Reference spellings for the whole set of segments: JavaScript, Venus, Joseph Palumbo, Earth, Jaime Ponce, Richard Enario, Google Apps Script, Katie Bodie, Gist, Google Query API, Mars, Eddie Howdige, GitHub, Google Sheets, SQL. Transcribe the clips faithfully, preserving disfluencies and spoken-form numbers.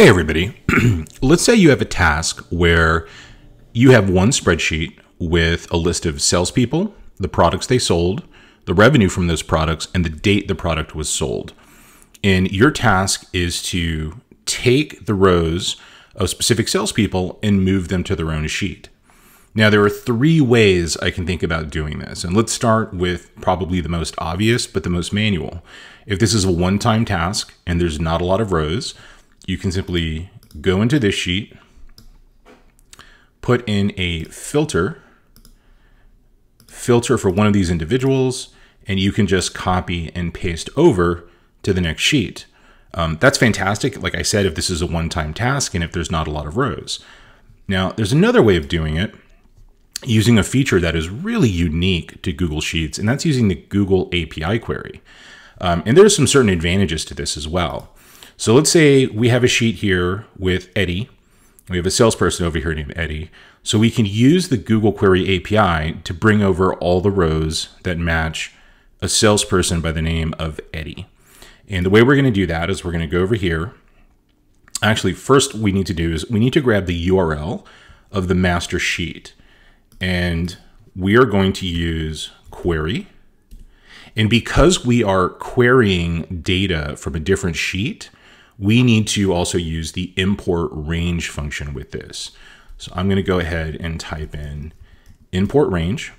Hey, everybody. Let's say you have a task where you have one spreadsheet with a list of salespeople, the products they sold, the revenue from those products, and the date the product was sold. And your task is to take the rows of specific salespeople and move them to their own sheet. Now, there are three ways I can think about doing this. And let's start with probably the most obvious, but the most manual. If this is a one-time task and there's not a lot of rows, you can simply go into this sheet, put in a filter, filter for one of these individuals, and you can just copy and paste over to the next sheet. Um, that's fantastic. Like I said, if this is a one-time task and if there's not a lot of rows. Now, there's another way of doing it, using a feature that is really unique to Google Sheets, and that's using the Google A P I query. Um, and there's some certain advantages to this as well. So let's say we have a sheet here with Eddie. We have a salesperson over here named Eddie. So we can use the Google Query A P I to bring over all the rows that match a salesperson by the name of Eddie. And the way we're going to do that is we're going to go over here. Actually, first we need to do is we need to grab the U R L of the master sheet. And we are going to use query. And because we are querying data from a different sheet, we need to also use the import range function with this. So I'm going to go ahead and type in import range.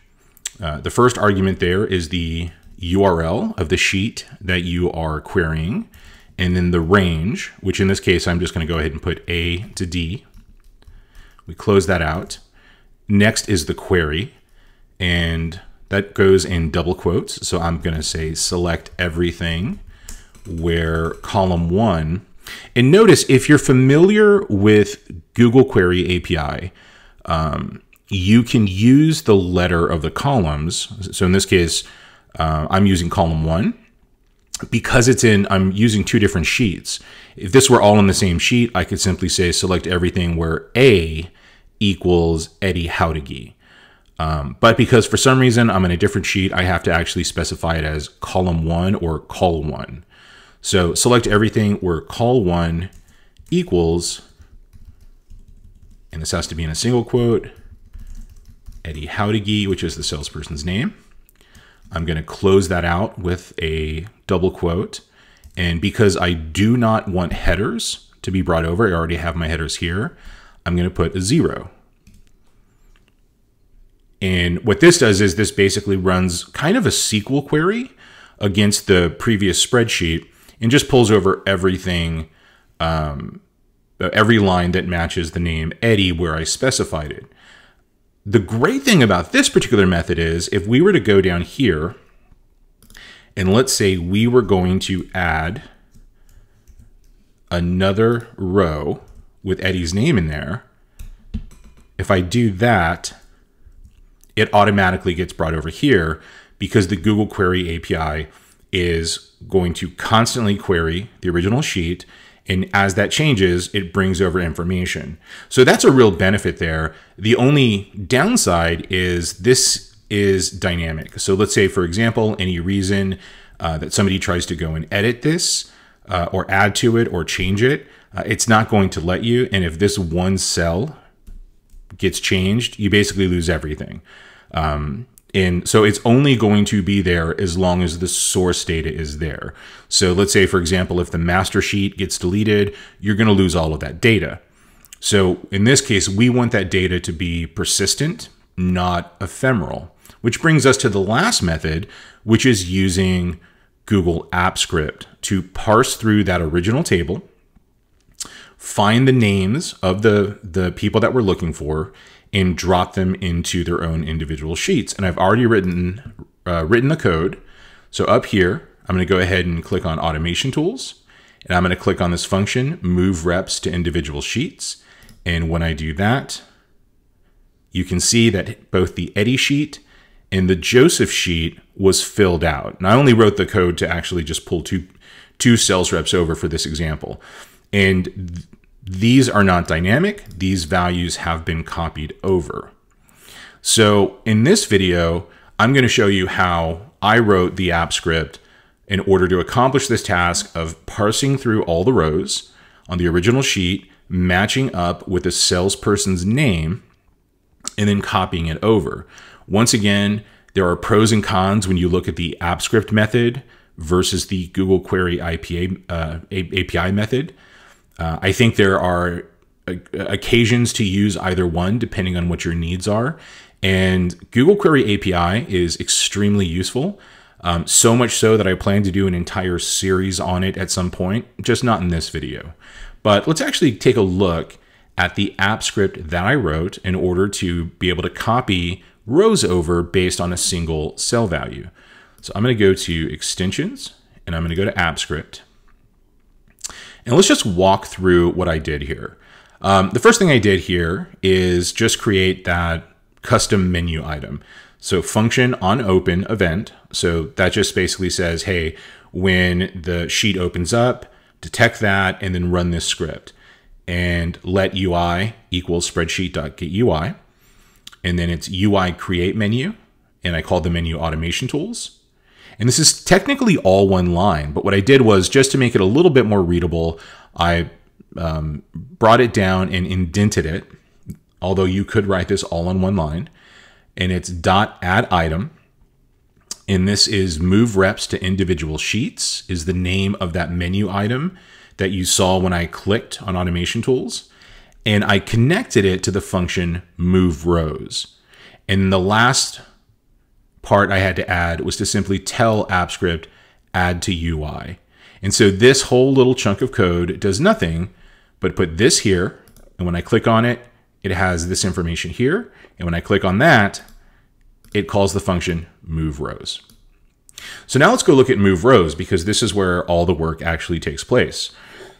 Uh, the first argument there is the U R L of the sheet that you are querying, and then the range, which in this case, I'm just going to go ahead and put A to D. We close that out. Next is the query, and that goes in double quotes. So I'm going to say select everything where column one. And notice if you're familiar with Google Query A P I, um, you can use the letter of the columns. So in this case, uh, I'm using column one. Because it's in, I'm using two different sheets. If this were all in the same sheet, I could simply say select everything where A equals Eddie Howdige. Um, but because for some reason I'm in a different sheet, I have to actually specify it as column one or call one. So select everything where call one equals, and this has to be in a single quote, Eddie Howdige, which is the salesperson's name. I'm going to close that out with a double quote. And because I do not want headers to be brought over, I already have my headers here, I'm going to put a zero. And what this does is this basically runs kind of a S Q L query against the previous spreadsheet and just pulls over everything, um, every line that matches the name Eddie where I specified it. The great thing about this particular method is if we were to go down here and let's say we were going to add another row with Eddie's name in there, if I do that, it automatically gets brought over here because the Google Query A P I is going to constantly query the original sheet. And as that changes, it brings over information. So that's a real benefit there. The only downside is this is dynamic. So let's say, for example, any reason uh, that somebody tries to go and edit this uh, or add to it or change it, uh, it's not going to let you. And if this one cell gets changed, you basically lose everything. Um, and so it's only going to be there as long as the source data is there. So let's say, for example, if the master sheet gets deleted, you're going to lose all of that data. So in this case, we want that data to be persistent, not ephemeral, which brings us to the last method, which is using Google Apps Script to parse through that original table, find the names of the, the people that we're looking for, and drop them into their own individual sheets. And I've already written, uh, written the code. So up here, I'm going to go ahead and click on Automation Tools. And I'm going to click on this function, Move Reps to Individual Sheets. And when I do that, you can see that both the Eddie sheet and the Joseph sheet was filled out. And I only wrote the code to actually just pull two, two sales reps over for this example. And th these are not dynamic. These values have been copied over. So in this video, I'm going to show you how I wrote the app script in order to accomplish this task of parsing through all the rows on the original sheet, matching up with a salesperson's name, and then copying it over. Once again, there are pros and cons when you look at the Apps Script method versus the Google Query A P I method. Uh, I think there are occasions to use either one depending on what your needs are. And Google Query A P I is extremely useful. Um, so much so that I plan to do an entire series on it at some point, just not in this video. But let's actually take a look at the app script that I wrote in order to be able to copy rows over based on a single cell value. So I'm going to go to extensions and I'm going to go to app script. And let's just walk through what I did here. Um, the first thing I did here is just create that custom menu item. So function on open event. So that just basically says, hey, when the sheet opens up, detect that and then run this script and let U I equals spreadsheet.getUI. And then it's U I create menu. And I call the menu automation tools. And this is technically all one line, but what I did was just to make it a little bit more readable, I um, brought it down and indented it, although you could write this all on one line. And it's dot add item. And this is move reps to individual sheets is the name of that menu item that you saw when I clicked on automation tools. And I connected it to the function move rows. And the last part I had to add was to simply tell AppScript add to U I. And so this whole little chunk of code does nothing but put this here. And when I click on it, it has this information here. And when I click on that, it calls the function move rows. So now let's go look at move rows because this is where all the work actually takes place.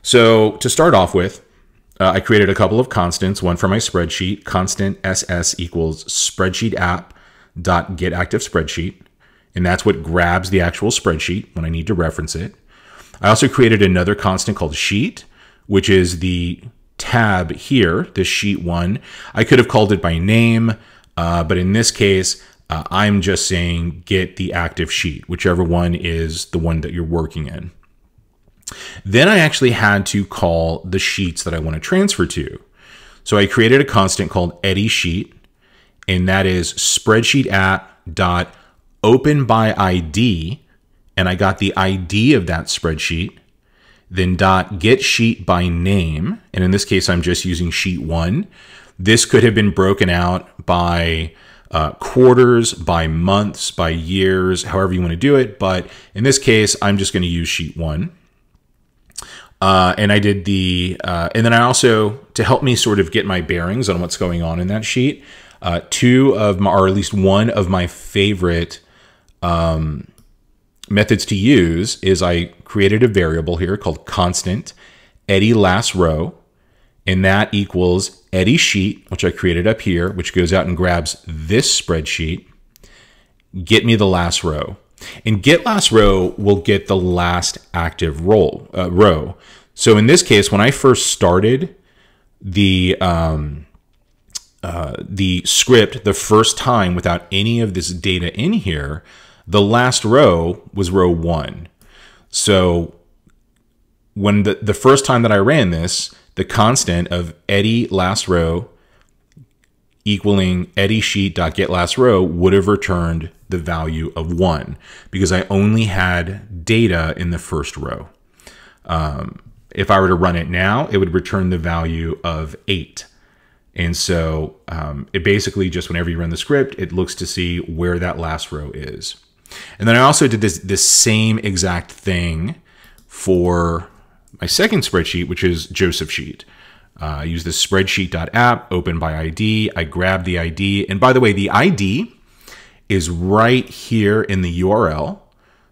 So to start off with, uh, I created a couple of constants, one for my spreadsheet, constant S S equals spreadsheet app dot get active spreadsheet. And that's what grabs the actual spreadsheet when I need to reference it. I also created another constant called sheet, which is the tab here, the sheet one. I could have called it by name, uh, but in this case, uh, I'm just saying get the active sheet, whichever one is the one that you're working in. Then I actually had to call the sheets that I want to transfer to. So I created a constant called Eddie sheet, and that is spreadsheet app dot open by I D, and I got the I D of that spreadsheet. Then dot get sheet by name. And in this case, I'm just using sheet one. This could have been broken out by uh, quarters, by months, by years, however you want to do it. But in this case, I'm just going to use sheet one. Uh, and I did the, uh, and then I also, to help me sort of get my bearings on what's going on in that sheet, uh, two of my, or at least one of my favorite um, methods to use is I created a variable here called constant Eddie last row, and that equals Eddie sheet, which I created up here, which goes out and grabs this spreadsheet, get me the last row. And get last row will get the last active roll, uh, row. So in this case, when I first started the, um, uh, the script the first time without any of this data in here, the last row was row one. So when the, the first time that I ran this, the constant of Eddie last row equaling Eddie sheet.get last row would have returned the value of one because I only had data in the first row. Um, if I were to run it now, it would return the value of eight. And so um, it basically just whenever you run the script, it looks to see where that last row is. And then I also did this, this same exact thing for my second spreadsheet, which is Joseph sheet. Uh, I use this spreadsheet.app, open by I D. I grab the I D. And by the way, the I D is right here in the U R L.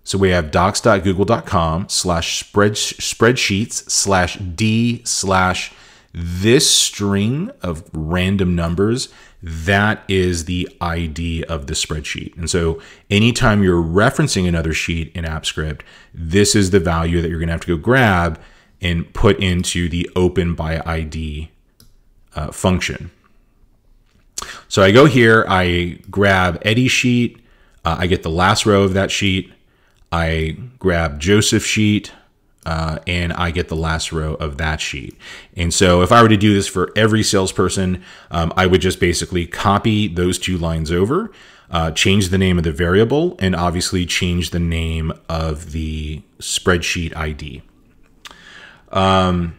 So we have docs.google.com slash spreadsheets slash D slash this string of random numbers, that is the I D of the spreadsheet. And so anytime you're referencing another sheet in AppScript, this is the value that you're going to have to go grab and put into the open by I D uh, function. So I go here, I grab Eddie sheet. Uh, I get the last row of that sheet. I grab Joseph sheet. uh, and I get the last row of that sheet. And so if I were to do this for every salesperson, um, I would just basically copy those two lines over, uh, change the name of the variable, and obviously change the name of the spreadsheet I D. Um,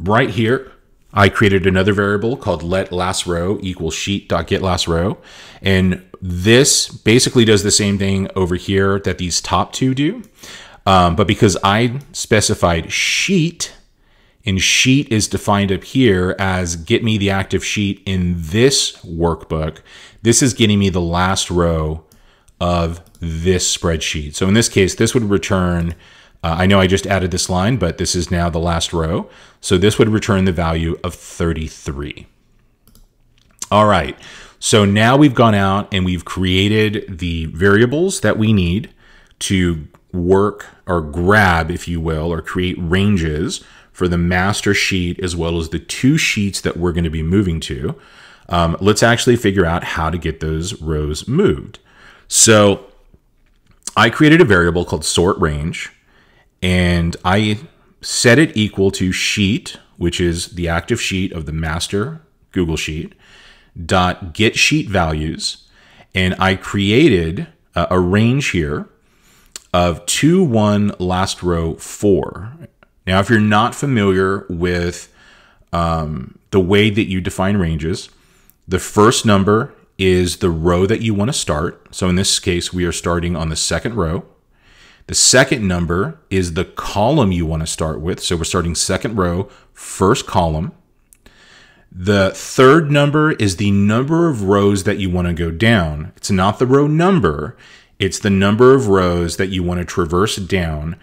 right here, I created another variable called let last row equal sheet.getLastRow. And this basically does the same thing over here that these top two do. Um, but because I specified sheet, and sheet is defined up here as get me the active sheet in this workbook, this is getting me the last row of this spreadsheet. So in this case, this would return, Uh, I know I just added this line, but this is now the last row. So this would return the value of thirty-three. All right, so now we've gone out and we've created the variables that we need to work or grab, if you will, or create ranges for the master sheet as well as the two sheets that we're going to be moving to. Um, let's actually figure out how to get those rows moved. So I created a variable called sort range. And I set it equal to sheet, which is the active sheet of the master Google Sheet, dot get sheet values. And I created a, a range here of two, one, last row, four. Now, if you're not familiar with um, the way that you define ranges, the first number is the row that you want to start. So in this case, we are starting on the second row. The second number is the column you want to start with. So we're starting second row, first column. The third number is the number of rows that you want to go down. It's not the row number. It's the number of rows that you want to traverse down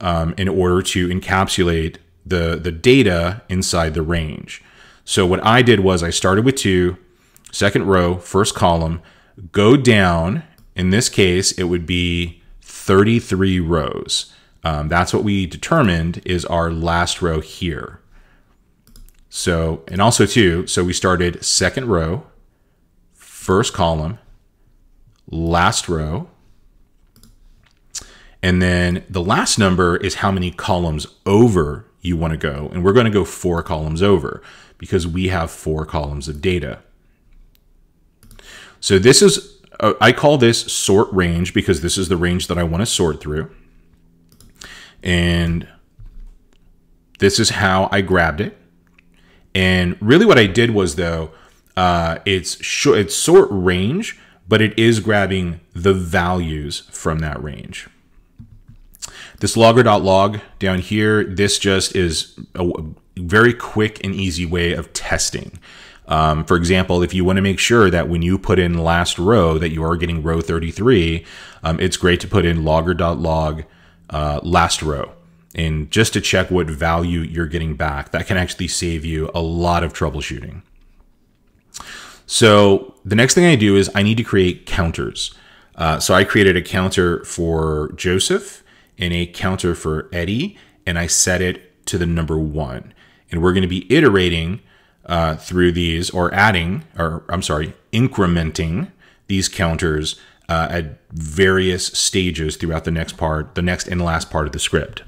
um, in order to encapsulate the, the data inside the range. So what I did was I started with two, second row, first column, go down. In this case, it would be thirty-three rows. Um, that's what we determined is our last row here. So, and also too, so we started second row, first column, last row. And then the last number is how many columns over you want to go. And we're going to go four columns over because we have four columns of data. So this is, I call this sort range because this is the range that I want to sort through. And this is how I grabbed it. And really what I did was though, uh, it's, it's sort range, but it is grabbing the values from that range. This logger.log down here, this just is a very quick and easy way of testing. Um, for example, if you want to make sure that when you put in last row that you are getting row thirty-three, um, it's great to put in logger.log uh, last row. And just to check what value you're getting back, that can actually save you a lot of troubleshooting. So the next thing I do is I need to create counters. Uh, so I created a counter for Joseph and a counter for Eddie, and I set it to the number one. And we're going to be iterating Uh, through these, or adding, or I'm sorry, incrementing these counters uh, at various stages throughout the next part, the next and last part of the script.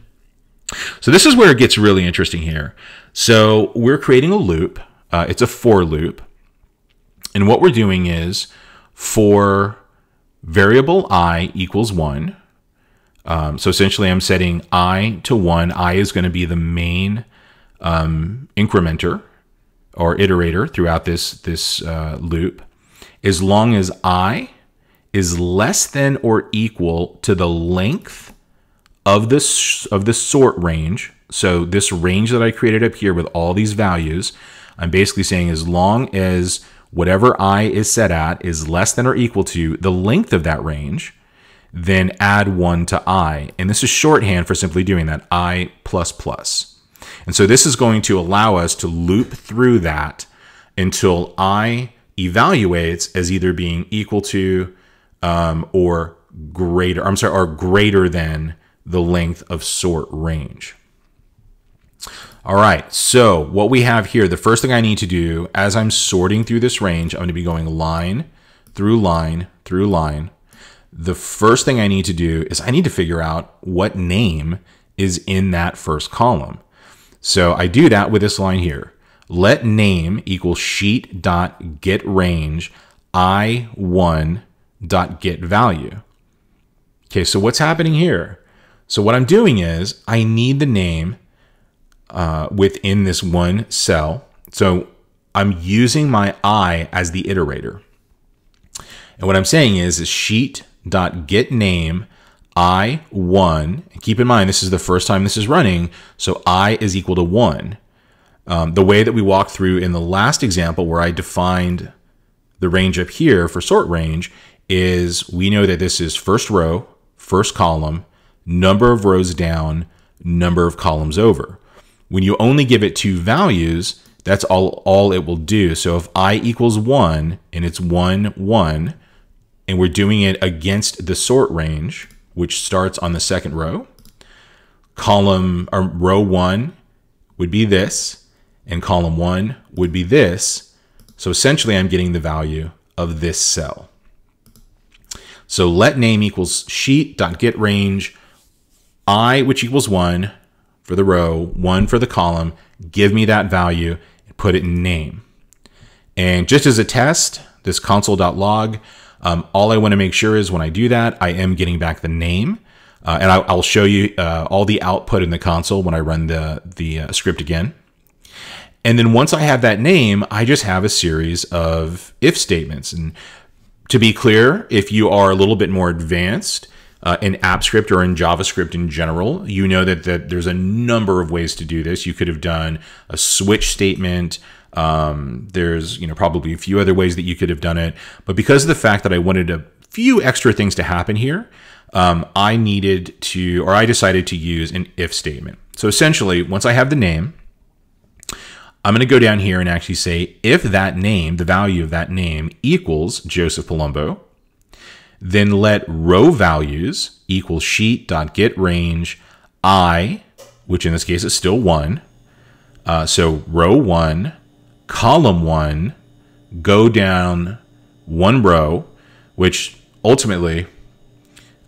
So this is where it gets really interesting here. So we're creating a loop. Uh, it's a for loop. And what we're doing is for variable I equals one. Um, so essentially I'm setting I to one. I is going to be the main um, incrementer or iterator throughout this, this uh, loop, as long as I is less than or equal to the length of this, of the sort range. So this range that I created up here with all these values, I'm basically saying as long as whatever I is set at is less than or equal to the length of that range, then add one to I. And this is shorthand for simply doing that, I plus plus. And so this is going to allow us to loop through that until I evaluates as either being equal to um, or greater, I'm sorry, or greater than the length of sort range. All right, so what we have here, the first thing I need to do as I'm sorting through this range, I'm going to be going line through line through line. The first thing I need to do is I need to figure out what name is in that first column. So I do that with this line here. Let name equal sheet.getRange i one dot getValue. Okay, so what's happening here? So what I'm doing is I need the name uh, within this one cell. So I'm using my I as the iterator. And what I'm saying is, is sheet.getName i one. Keep in mind, this is the first time this is running, so I is equal to one. Um, the way that we walked through in the last example where I defined the range up here for sort range is we know that this is first row, first column, number of rows down, number of columns over. When you only give it two values, that's all, all it will do. So if I equals one and it's one, one, and we're doing it against the sort range, which starts on the second row, column or row one would be this, and column one would be this. So essentially I'm getting the value of this cell. So let name equals sheet.getRange I, which equals one for the row, one for the column, give me that value and put it in name. And just as a test, this console.log, um, all I wanna make sure is when I do that, I am getting back the name. Uh, and I, I'll show you uh, all the output in the console when I run the, the uh, script again. And then once I have that name, I just have a series of if statements. And to be clear, if you are a little bit more advanced uh, in AppScript or in JavaScript in general, you know that, that there's a number of ways to do this. You could have done a switch statement. Um, there's you know probably a few other ways that you could have done it. But because of the fact that I wanted a few extra things to happen here, um, I needed to, or I decided to use an if statement. So essentially, once I have the name, I'm going to go down here and actually say, if that name, the value of that name equals Joseph Palumbo, then let row values equal sheet.getRange I, which in this case is still one. Uh, so row one, column one, go down one row, which ultimately,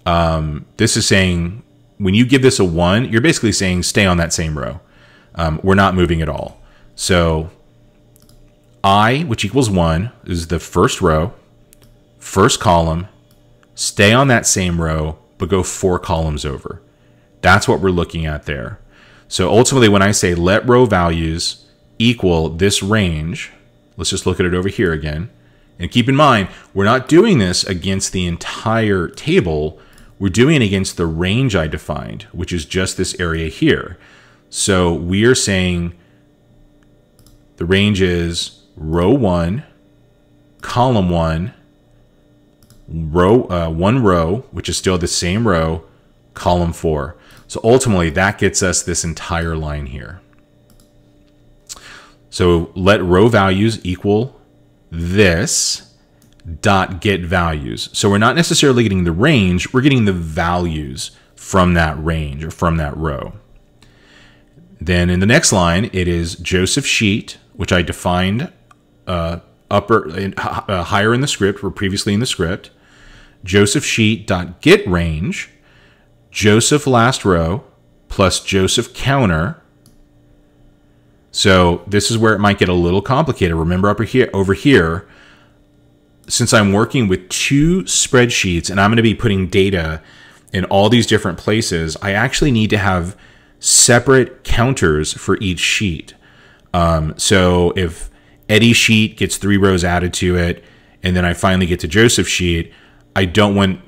um, this is saying, when you give this a one, you're basically saying stay on that same row. Um, we're not moving at all. So I, which equals one, is the first row, first column, stay on that same row, but go four columns over. That's what we're looking at there. So ultimately, when I say let row values equal this range, let's just look at it over here again. And keep in mind, we're not doing this against the entire table. We're doing it against the range I defined, which is just this area here. So we are saying, the range is row one, column one, row uh, one row, which is still the same row, column four. So ultimately that gets us this entire line here. So let row values equal this dot get values. So we're not necessarily getting the range, we're getting the values from that range or from that row. Then in the next line, it is Joseph sheet, which I defined uh, upper uh, higher in the script, or previously in the script. Joseph sheet dot get range, Joseph last row plus Joseph counter. So this is where it might get a little complicated. Remember up here, over here, since I'm working with two spreadsheets and I'm going to be putting data in all these different places, I actually need to have separate counters for each sheet. Um, so if Eddie's sheet gets three rows added to it, and then I finally get to Joseph's sheet, I don't want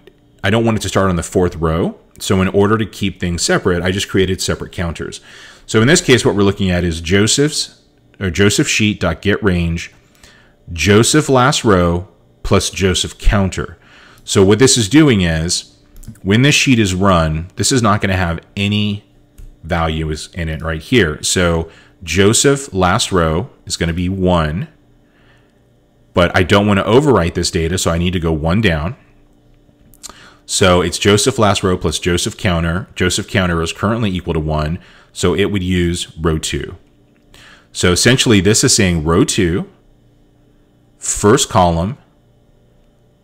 I don't want it to start on the fourth row. So in order to keep things separate, I just created separate counters. So in this case, what we're looking at is Joseph's or Joseph sheet dot get range, Joseph last row plus Joseph counter. So what this is doing is, when this sheet is run, this is not going to have any value is in it right here. So Joseph last row is going to be one, but I don't want to overwrite this data, so I need to go one down. So it's Joseph last row plus Joseph counter. Joseph counter is currently equal to one, so it would use row two. So essentially this is saying row two, first column,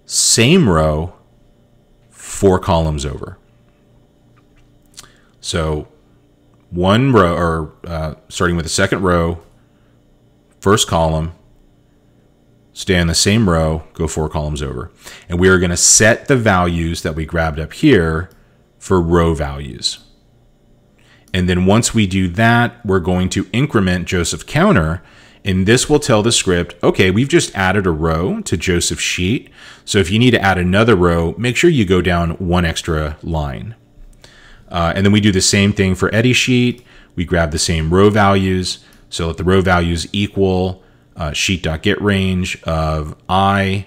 same row, four columns over. So one row, or uh, starting with the second row, first column, stay in the same row, go four columns over. And we are going to set the values that we grabbed up here for row values. And then once we do that, we're going to increment Joseph counter, and this will tell the script, okay, we've just added a row to Joseph's sheet. So if you need to add another row, make sure you go down one extra line. Uh, and then we do the same thing for Eddie's sheet. We grab the same row values. So let the row values equal uh, sheet.getRange of I.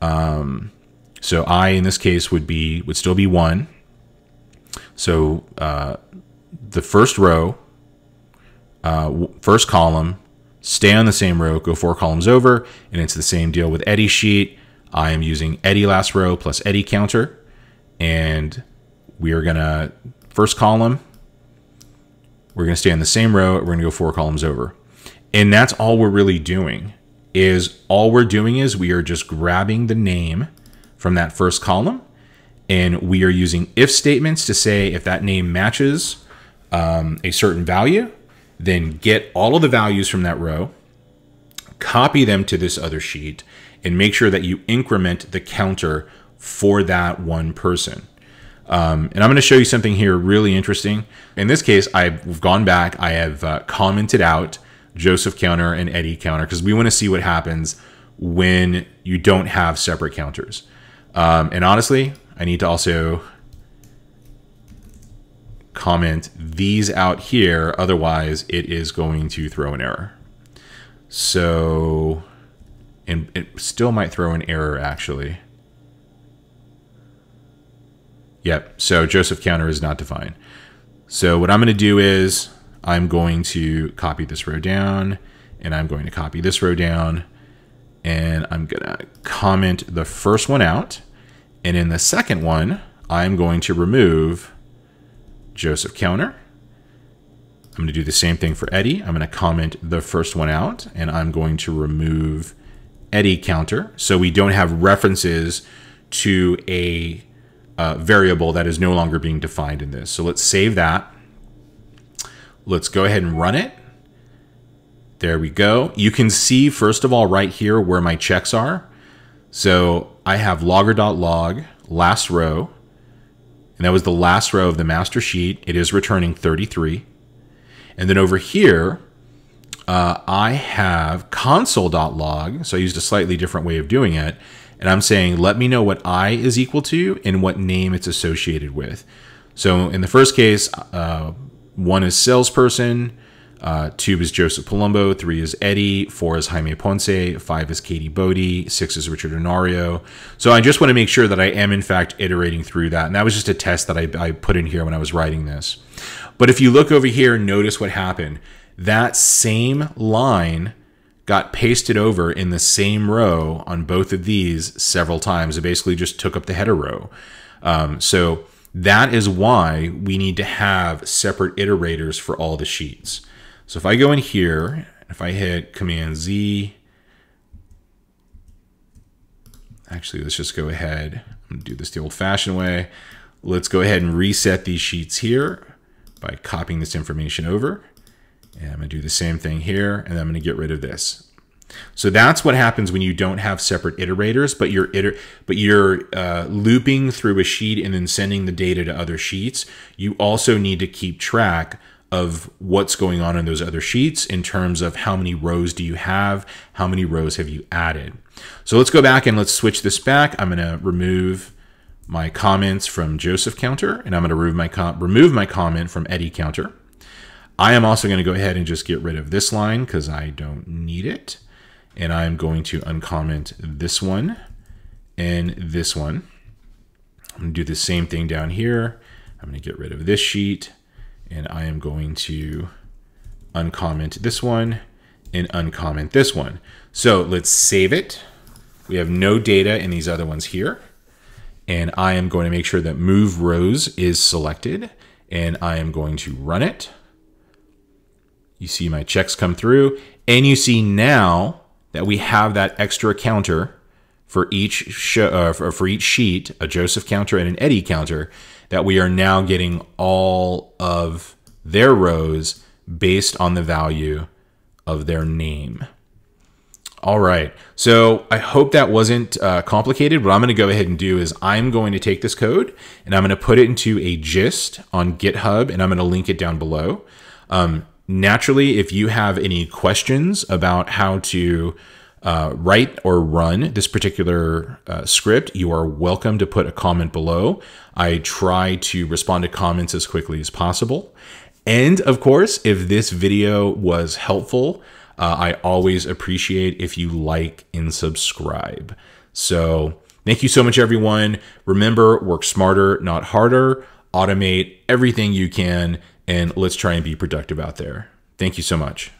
Um, so I in this case would be would still be one. So uh, the first row, uh, first column, stay on the same row, go four columns over, and it's the same deal with Eddie's sheet. I am using Eddie last row plus Eddie counter, and we are gonna, first column, we're gonna stay on the same row, we're gonna go four columns over. And that's all we're really doing, is all we're doing is we are just grabbing the name from that first column, and we are using if statements to say if that name matches um, a certain value, then get all of the values from that row, copy them to this other sheet, and make sure that you increment the counter for that one person. Um, and I'm going to show you something here really interesting. In this case, I've gone back. I have uh, commented out Joseph counter and Eddie counter because we want to see what happens when you don't have separate counters. Um, and honestly, I need to also comment these out here. Otherwise, it is going to throw an error. So, and it still might throw an error actually. Yep, so Joseph counter is not defined. So what I'm going to do is I'm going to copy this row down, and I'm going to copy this row down, and I'm going to comment the first one out. And in the second one, I'm going to remove Joseph counter. I'm going to do the same thing for Eddie. I'm going to comment the first one out, and I'm going to remove Eddie counter. So we don't have references to a Uh, variable that is no longer being defined in this. So let's save that. Let's go ahead and run it. There we go. You can see, first of all, right here where my checks are. So I have logger.log last row, and that was the last row of the master sheet. It is returning thirty-three. And then over here, uh, I have console.log. So I used a slightly different way of doing it. And I'm saying, let me know what I is equal to and what name it's associated with. So in the first case, uh, one is salesperson, uh, two is Joseph Palumbo, three is Eddie, four is Jaime Ponce, five is Katie Bodie, six is Richard Enario. So I just want to make sure that I am in fact iterating through that. And that was just a test that I, I put in here when I was writing this. But if you look over here, notice what happened. That same line got pasted over in the same row on both of these several times. It basically just took up the header row. Um, so that is why we need to have separate iterators for all the sheets. So if I go in here, if I hit Command Z, actually, let's just go ahead and do this the old fashioned way. Let's go ahead and reset these sheets here by copying this information over. And I'm going to do the same thing here, and I'm going to get rid of this. So that's what happens when you don't have separate iterators, but you're iter but you're uh, looping through a sheet and then sending the data to other sheets. You also need to keep track of what's going on in those other sheets in terms of how many rows do you have, how many rows have you added. So let's go back and let's switch this back. I'm going to remove my comments from Joseph counter, and I'm going to remove my com remove my comment from Eddie counter. I am also going to go ahead and just get rid of this line because I don't need it. And I'm going to uncomment this one and this one. I'm going to do the same thing down here. I'm going to get rid of this sheet, and I am going to uncomment this one and uncomment this one. So let's save it. We have no data in these other ones here. And I am going to make sure that move rows is selected, and I am going to run it. You see my checks come through, and you see now that we have that extra counter for each uh, for each sheet, a Joseph counter and an Eddie counter, that we are now getting all of their rows based on the value of their name. All right, so I hope that wasn't uh, complicated. What I'm gonna go ahead and do is I'm going to take this code and I'm gonna put it into a gist on GitHub and I'm gonna link it down below. Um, naturally, if you have any questions about how to uh, write or run this particular uh, script, you are welcome to put a comment below. I try to respond to comments as quickly as possible. And of course, if this video was helpful, Uh, I always appreciate if you like and subscribe. So thank you so much, everyone. Remember, work smarter, not harder. Automate everything you can, and let's try and be productive out there. Thank you so much.